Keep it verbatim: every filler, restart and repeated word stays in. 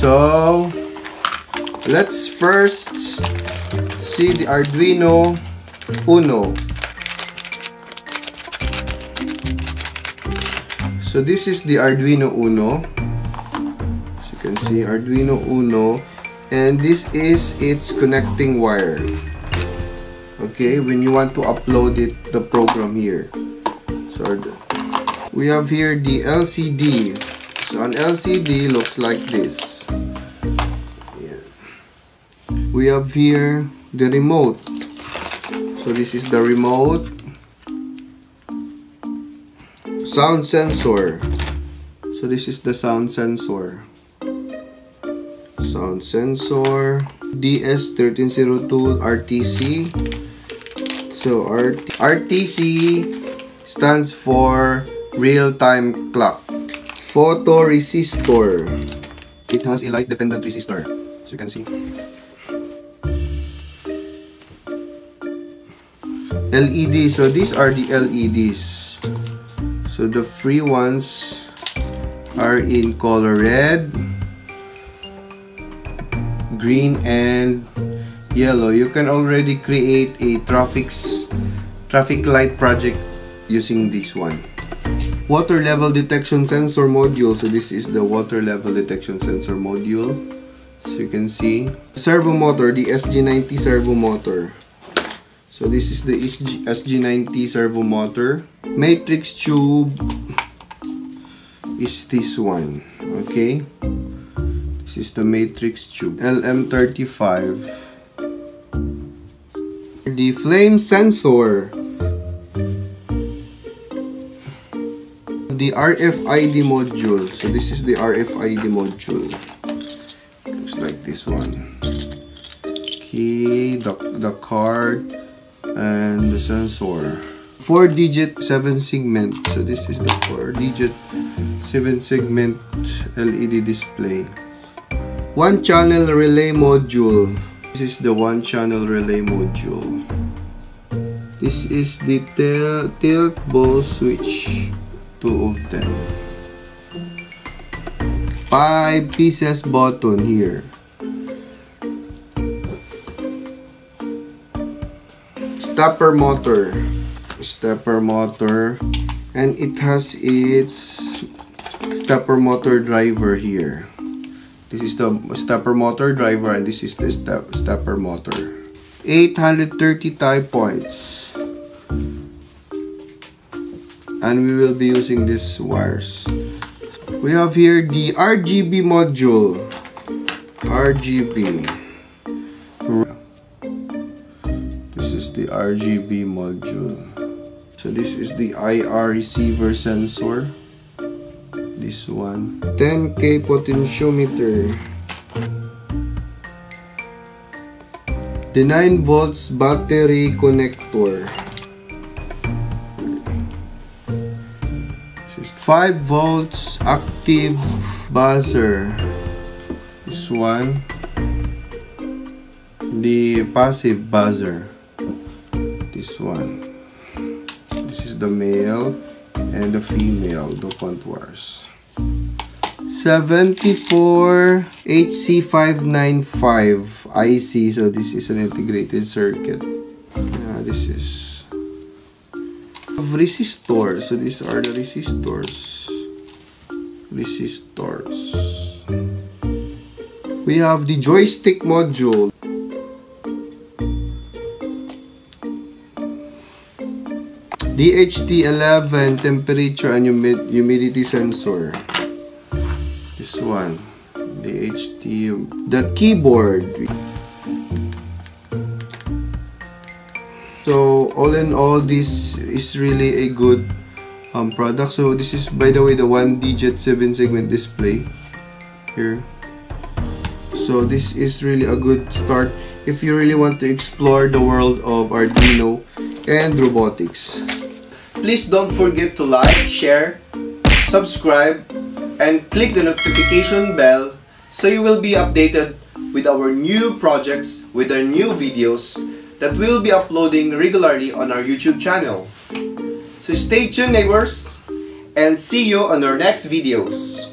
So let's first see the Arduino Uno. So this is the Arduino Uno. As you can see, Arduino Uno, and this is its connecting wire. Okay, when you want to upload it, the program here. So we have here the L C D. So an L C D looks like this. Yeah. We have here the remote. So this is the remote. Sound sensor. So this is the sound sensor. Sound sensor. D S thirteen oh two R T C. So R T C stands for real-time clock. Photoresistor. It has a light-dependent resistor, as you can see. L E D. So these are the L E Ds. So the free ones are in color red, green, and yellow. You can already create a traffic traffic light project using this one. Water level detection sensor module. So this is the water level detection sensor module. So you can see servo motor, the S G ninety servo motor. So this is the S G ninety servo motor. Matrix tube is this one, okay? This is the matrix tube, L M thirty-five. The flame sensor. The R F I D module. So this is the R F I D module. Looks like this one. Okay, the, the card. And the sensor, four digit seven segment. So this is the four digit seven segment L E D display. One channel relay module. This is the one channel relay module. This is the tilt ball switch, two of them. Five pieces button here. Stepper motor, stepper motor, and it has its stepper motor driver here. This is the stepper motor driver, and this is the step, stepper motor. eight hundred thirty tie points, and we will be using these wires. We have here the R G B module, R G B. The R G B module. So this is the I R receiver sensor. This one. ten K potentiometer. The nine volts battery connector. five volts active buzzer. This one. The passive buzzer. This one. This is the male and the female, the contours. seventy-four H C five ninety-five I C. So this is an integrated circuit. Uh, this is resistors. So these are the resistors. Resistors. We have the joystick module. D H T eleven temperature and humid humidity sensor. This one. D H T. The keyboard. So all in all, this is really a good um, product. So this is, by the way, the one digit seven segment display here. So this is really a good start if you really want to explore the world of Arduino and robotics. Please don't forget to like, share, subscribe, and click the notification bell so you will be updated with our new projects, with our new videos that we will be uploading regularly on our YouTube channel. So stay tuned, neighbors, and see you on our next videos.